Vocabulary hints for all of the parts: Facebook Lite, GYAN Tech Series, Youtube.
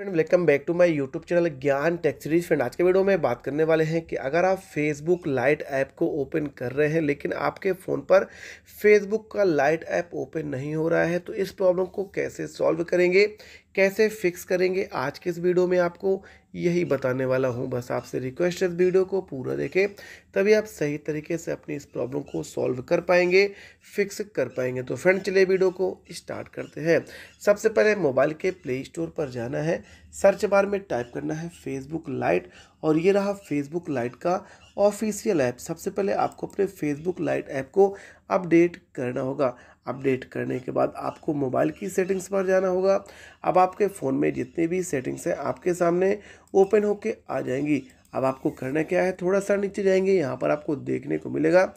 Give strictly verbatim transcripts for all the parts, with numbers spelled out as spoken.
Friend welcome back to my YouTube channel Gyan tech series. Friend आज के video में बात करने वाले हैं कि अगर आप फेसबुक लाइट ऐप को ओपन कर रहे हैं लेकिन आपके फ़ोन पर फेसबुक का लाइट ऐप ओपन नहीं हो रहा है तो इस प्रॉब्लम को कैसे सॉल्व करेंगे, कैसे फिक्स करेंगे, आज के इस वीडियो में आपको यही बताने वाला हूं। बस आपसे रिक्वेस्ट है इस वीडियो को पूरा देखें तभी आप सही तरीके से अपनी इस प्रॉब्लम को सॉल्व कर पाएंगे, फिक्स कर पाएंगे। तो फ्रेंड चलिए वीडियो को स्टार्ट करते हैं। सबसे पहले मोबाइल के प्ले स्टोर पर जाना है, सर्च बार में टाइप करना है फेसबुक लाइट और ये रहा फेसबुक लाइट का ऑफिशियल ऐप। सबसे पहले आपको अपने फेसबुक लाइट ऐप को अपडेट करना होगा। अपडेट करने के बाद आपको मोबाइल की सेटिंग्स पर जाना होगा। अब आपके फ़ोन में जितने भी सेटिंग्स हैं आपके सामने ओपन होके आ जाएंगी। अब आपको करना क्या है, थोड़ा सा नीचे जाएंगे, यहाँ पर आपको देखने को मिलेगा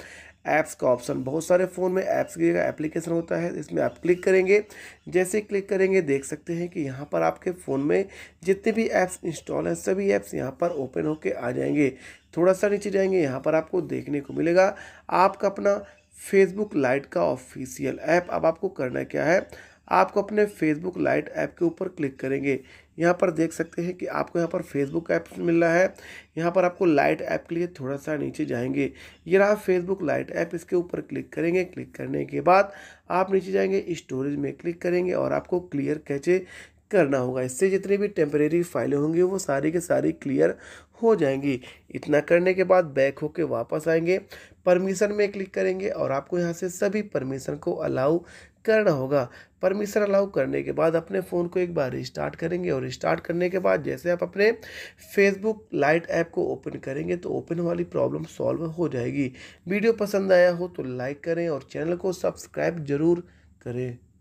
ऐप्स का ऑप्शन। बहुत सारे फ़ोन में ऐप्स की जगह एप्लीकेशन होता है, इसमें आप क्लिक करेंगे। जैसे क्लिक करेंगे देख सकते हैं कि यहाँ पर आपके फ़ोन में जितने भी ऐप्स इंस्टॉल हैं सभी ऐप्स यहाँ पर ओपन होके आ जाएंगे। थोड़ा सा नीचे जाएंगे, यहाँ पर आपको देखने को मिलेगा आपका अपना फेसबुक लाइट का ऑफिशियल ऐप। अब आपको करना क्या है, आपको अपने फेसबुक लाइट ऐप के ऊपर क्लिक करेंगे। यहाँ पर देख सकते हैं कि आपको यहाँ पर फेसबुक ऐप मिल रहा है। यहाँ पर आपको लाइट ऐप के लिए थोड़ा सा नीचे जाएंगे, ये रहा फेसबुक लाइट ऐप, इसके ऊपर क्लिक करेंगे। क्लिक करने के बाद आप नीचे जाएंगे, स्टोरेज में क्लिक करेंगे और आपको क्लियर कैचे करना होगा। इससे जितनी भी टेम्परेरी फाइलें होंगी वो सारी के सारी क्लियर हो जाएंगी। इतना करने के बाद बैक होके वापस आएंगे, परमिशन में क्लिक करेंगे और आपको यहाँ से सभी परमिशन को अलाउ करना होगा। परमिशन अलाउ करने के बाद अपने फ़ोन को एक बार रिस्टार्ट करेंगे और रिस्टार्ट करने के बाद जैसे आप अपने फेसबुक लाइट ऐप को ओपन करेंगे तो ओपन वाली प्रॉब्लम सॉल्व हो जाएगी। वीडियो पसंद आया हो तो लाइक करें और चैनल को सब्सक्राइब जरूर करें।